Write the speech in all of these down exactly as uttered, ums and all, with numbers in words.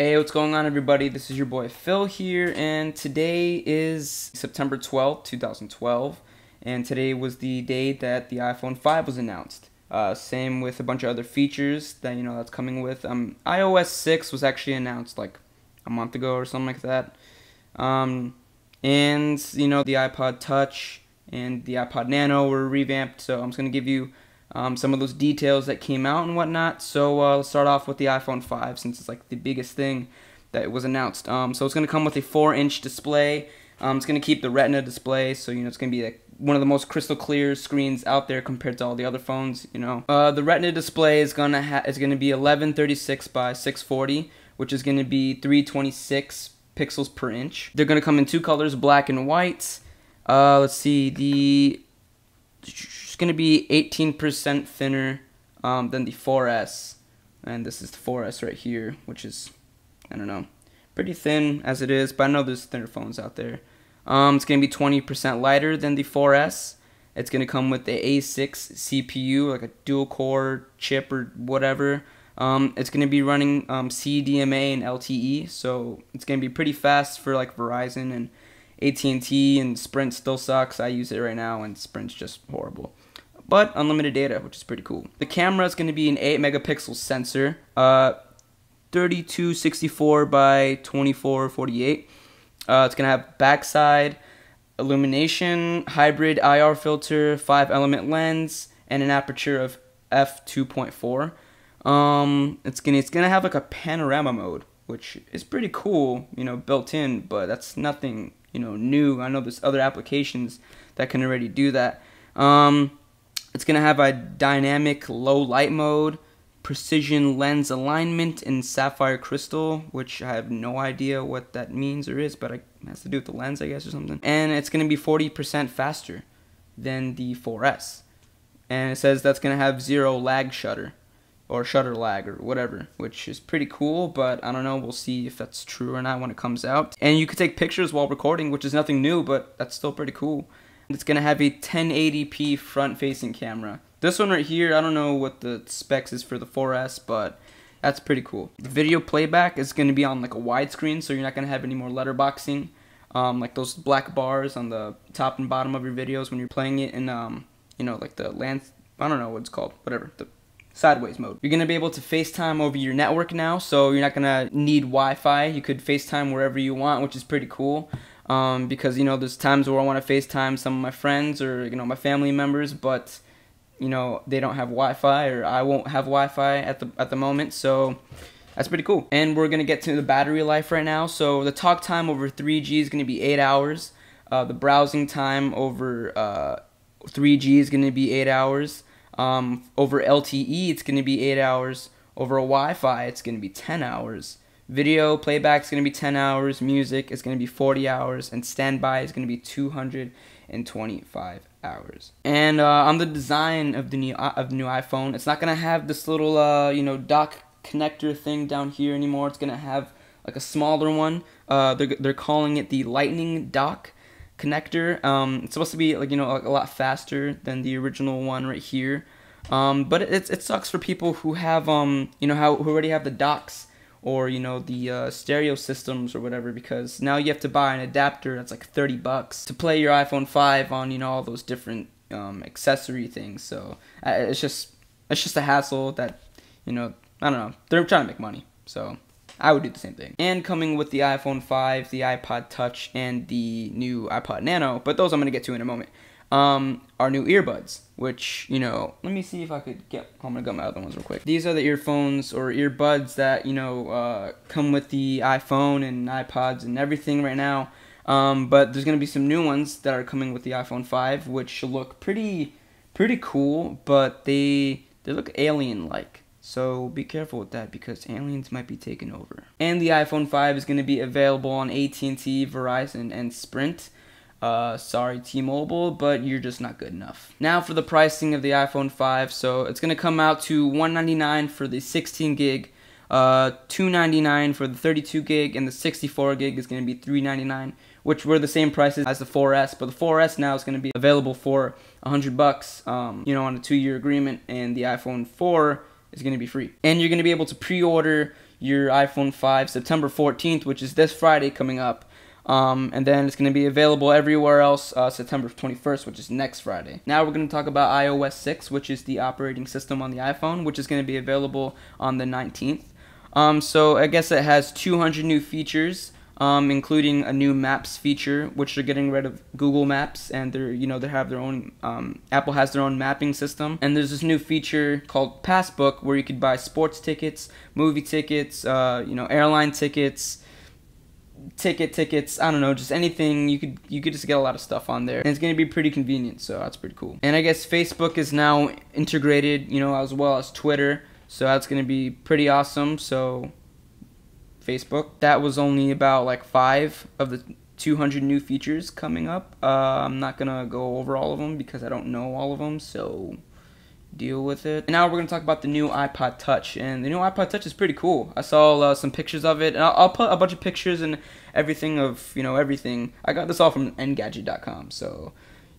Hey, what's going on, everybody? This is your boy Phil here, and today is September twelfth, two thousand twelve, and today was the day that the iPhone five was announced. Uh, same with a bunch of other features that, you know, that's coming with. Um, iOS six was actually announced like a month ago or something like that. Um, and, you know, the iPod Touch and the iPod Nano were revamped, so I'm just going to give you Um, some of those details that came out and whatnot. So uh, let's start off with the iPhone five, since it's like the biggest thing that was announced. Um, so it's going to come with a four inch display. Um, it's going to keep the Retina display, so you know it's going to be like one of the most crystal clear screens out there compared to all the other phones. You know, uh, the Retina display is going to ha is going to be eleven thirty-six by six forty, which is going to be three twenty-six pixels per inch. They're going to come in two colors, black and white. Uh, let's see the. It's going to be eighteen percent thinner um, than the four S, and this is the four S right here, which is, I don't know, pretty thin as it is, but I know there's thinner phones out there. Um, it's going to be twenty percent lighter than the four S. It's going to come with the A six C P U, like a dual-core chip or whatever. Um, it's going to be running um, C D M A and L T E, so it's going to be pretty fast for like Verizon and A T and T, and Sprint still sucks. I use it right now, and Sprint's just horrible. But unlimited data, which is pretty cool. The camera is going to be an eight megapixel sensor, uh, thirty-two sixty-four by twenty-four forty-eight. Uh, it's going to have backside illumination, hybrid I R filter, five element lens, and an aperture of f two point four. Um, it's going it's going to have like a panorama mode, which is pretty cool, you know, built in, but that's nothing, you know, new. I know there's other applications that can already do that. Um, it's going to have a dynamic low light mode, precision lens alignment in sapphire crystal, which I have no idea what that means or is, but it has to do with the lens, I guess, or something. And it's going to be forty percent faster than the four S. And it says that's going to have zero lag shutter, or shutter lag, or whatever, which is pretty cool, but I don't know, we'll see if that's true or not when it comes out. And you can take pictures while recording, which is nothing new, but that's still pretty cool. It's gonna have a ten eighty p front-facing camera. This one right here, I don't know what the specs is for the four S, but that's pretty cool. The video playback is gonna be on like a widescreen, so you're not gonna have any more letterboxing, um, like those black bars on the top and bottom of your videos when you're playing it in, um, you know, like the lands, I don't know what it's called, whatever, the sideways mode. You're going to be able to FaceTime over your network now, so you're not going to need Wi-Fi. You could FaceTime wherever you want, which is pretty cool, um, because, you know, there's times where I want to FaceTime some of my friends or, you know, my family members, but, you know, they don't have Wi-Fi, or I won't have Wi-Fi at the, at the moment, so that's pretty cool. And we're going to get to the battery life right now, so the talk time over three G is going to be eight hours. Uh, the browsing time over uh, three G is going to be eight hours. Um, over L T E, it's going to be eight hours. Over Wi-Fi, it's going to be ten hours. Video playback is going to be ten hours. Music is going to be forty hours. And standby is going to be two hundred twenty-five hours. And uh, on the design of the new of the new iPhone, it's not going to have this little uh, you know, dock connector thing down here anymore. It's going to have like a smaller one. Uh, they're they're calling it the Lightning dock connector. Um, it's supposed to be like, you know, a lot faster than the original one right here, um, but it, it sucks for people who have um you know how who already have the docks, or you know, the uh, stereo systems or whatever, because now you have to buy an adapter that's like thirty bucks to play your iPhone five on, you know, all those different um, accessory things. So uh, it's just it's just a hassle that, you know, I don't know, they're trying to make money, so I would do the same thing. And coming with the iPhone five, the iPod Touch, and the new iPod Nano, but those I'm going to get to in a moment, um, are new earbuds, which, you know, let me see if I could get, I'm going to get my other ones real quick. These are the earphones or earbuds that, you know, uh, come with the iPhone and iPods and everything right now, um, but there's going to be some new ones that are coming with the iPhone five, which look pretty, pretty cool, but they, they look alien-like. So be careful with that, because aliens might be taking over. And the iPhone five is going to be available on A T and T, Verizon, and Sprint. Uh, sorry, T-Mobile, but you're just not good enough. Now for the pricing of the iPhone five. So it's going to come out to one ninety-nine for the sixteen gig, uh, two ninety-nine for the thirty-two gig, and the sixty-four gig is going to be three ninety-nine, which were the same prices as the four S, but the four S now is going to be available for one hundred bucks, um, you know, on a two year agreement, and the iPhone four is going to be free. And you're going to be able to pre-order your iPhone five September fourteenth, which is this Friday coming up. Um, and then it's going to be available everywhere else uh, September twenty-first, which is next Friday. Now we're going to talk about iOS six, which is the operating system on the iPhone, which is going to be available on the nineteenth. Um, so I guess it has two hundred new features, um, including a new Maps feature, which they're getting rid of Google Maps, and they're, you know, they have their own, um, Apple has their own mapping system. And there's this new feature called Passbook, where you could buy sports tickets, movie tickets, uh, you know, airline tickets, ticket tickets, I don't know, just anything. You could you could just get a lot of stuff on there, and it's going to be pretty convenient, so that's pretty cool. And I guess Facebook is now integrated, you know, as well as Twitter, so that's going to be pretty awesome. So Facebook, that was only about like five of the two hundred new features coming up. uh, I'm not gonna go over all of them because I don't know all of them, so deal with it. And now we're going to talk about the new iPod Touch, and the new iPod Touch is pretty cool. I saw uh, some pictures of it, and I'll, I'll put a bunch of pictures and everything of, you know, everything. I got this all from Engadget dot com, so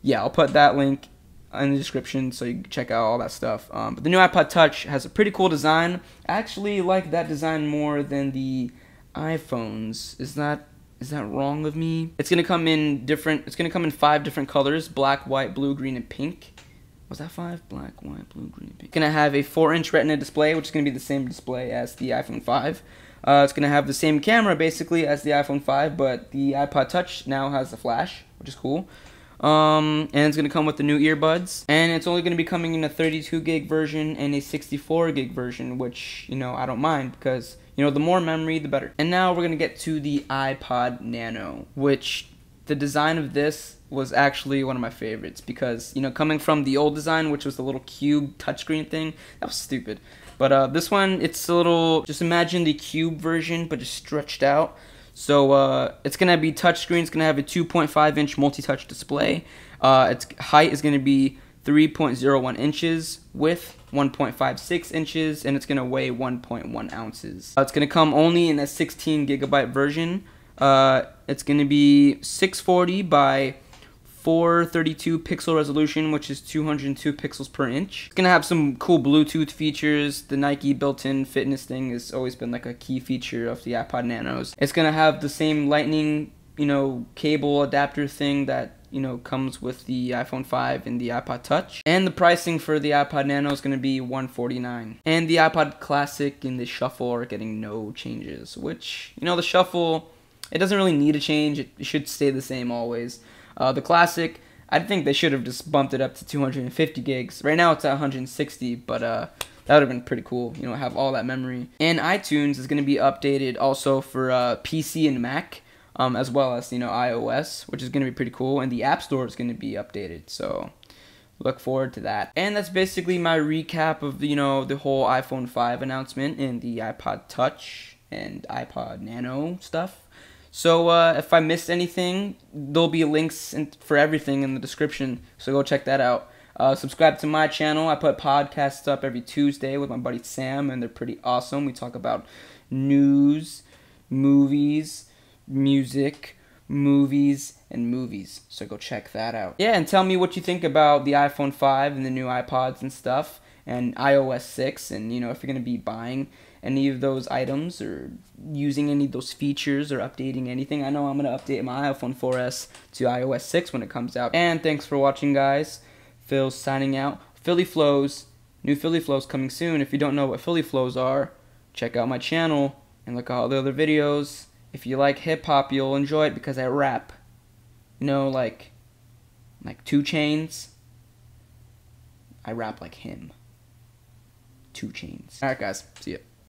yeah, I'll put that link in the description so you can check out all that stuff. Um, but the new iPod Touch has a pretty cool design. I actually like that design more than the iPhones. Is that Is that wrong of me? It's going to come in different, it's going to come in five different colors: black, white, blue, green, and pink. Was that five? Black, white, blue, green, pink. It's going to have a four inch retina display, which is going to be the same display as the iPhone five. Uh, it's going to have the same camera, basically, as the iPhone five, but the iPod Touch now has the flash, which is cool. Um, and it's going to come with the new earbuds. And it's only going to be coming in a thirty-two gig version and a sixty-four gig version, which, you know, I don't mind because, you know, the more memory, the better. And now we're going to get to the iPod Nano, which the design of this was actually one of my favorites because, you know, coming from the old design, which was the little cube touchscreen thing, that was stupid. But uh, this one, it's a little, just imagine the cube version, but just stretched out. So uh, it's going to be touchscreen. It's going to have a two point five inch multi-touch display. Uh, its height is going to be three point zero one inches, width one point five six inches, and it's going to weigh one point one ounces. Uh, it's going to come only in a sixteen gigabyte version. Uh, it's going to be six forty by four thirty-two pixel resolution, which is two hundred two pixels per inch. It's going to have some cool Bluetooth features. The Nike built-in fitness thing has always been like a key feature of the iPod Nanos. It's going to have the same lightning, you know, cable adapter thing that, you know, comes with the iPhone five and the iPod Touch. And the pricing for the iPod Nano is going to be one forty-nine dollars. And the iPod Classic and the Shuffle are getting no changes, which, you know, the Shuffle, it doesn't really need a change. It should stay the same always. Uh, the Classic, I think they should have just bumped it up to two hundred fifty gigs. Right now it's at one hundred sixty, but uh, that would have been pretty cool, you know, have all that memory. And iTunes is going to be updated also for uh, P C and Mac, um, as well as, you know, iOS, which is going to be pretty cool. And the App Store is going to be updated, so look forward to that. And that's basically my recap of, you know, the whole iPhone five announcement and the iPod Touch and iPod Nano stuff. So uh, if I missed anything, there'll be links in for everything in the description, so go check that out. Uh, subscribe to my channel. I put podcasts up every Tuesday with my buddy Sam, and they're pretty awesome. We talk about news, movies, music, movies, and movies, so go check that out. Yeah, and tell me what you think about the iPhone five and the new iPods and stuff, and iOS six, and, you know, if you're going to be buying any of those items or using any of those features or updating anything. I know I'm going to update my iPhone four S to iOS six when it comes out. And thanks for watching, guys. Phil's signing out. Philly Flows, new Philly Flows coming soon. If you don't know what Philly Flows are, check out my channel and look at all the other videos. If you like hip-hop, you'll enjoy it because I rap. You know, like, like two Chainz. I rap like him. two Chainz. Alright, guys. See ya.